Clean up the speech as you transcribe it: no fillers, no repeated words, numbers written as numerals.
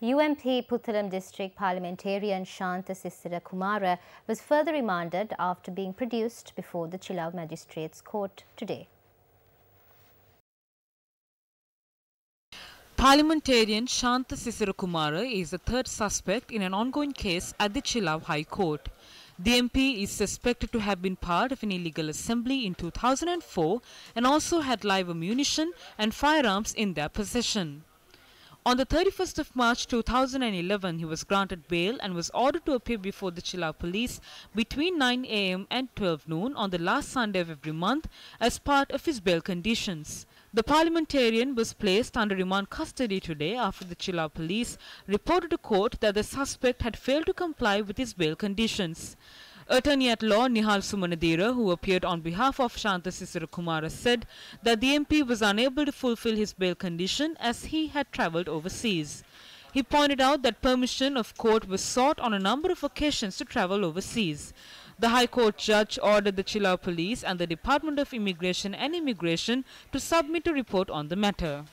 UMP Puthalam District parliamentarian Shantha Sisira Kumara was further remanded after being produced before the Chilaw Magistrates Court today. Parliamentarian Shantha Sisira Kumara is the third suspect in an ongoing case at the Chilaw High Court. The MP is suspected to have been part of an illegal assembly in 2004 and also had live ammunition and firearms in their possession. On the 31st of March 2011, he was granted bail and was ordered to appear before the Chilaw police between 9 a.m. and 12 noon on the last Sunday of every month as part of his bail conditions. The parliamentarian was placed under remand custody today after the Chilaw police reported to court that the suspect had failed to comply with his bail conditions. Attorney at law Nihal Sumanadira, who appeared on behalf of Shantha Sisira Kumara, said that the MP was unable to fulfill his bail condition as he had travelled overseas. He pointed out that permission of court was sought on a number of occasions to travel overseas. The High Court judge ordered the Chilaw police and the Department of Immigration and Emigration to submit a report on the matter.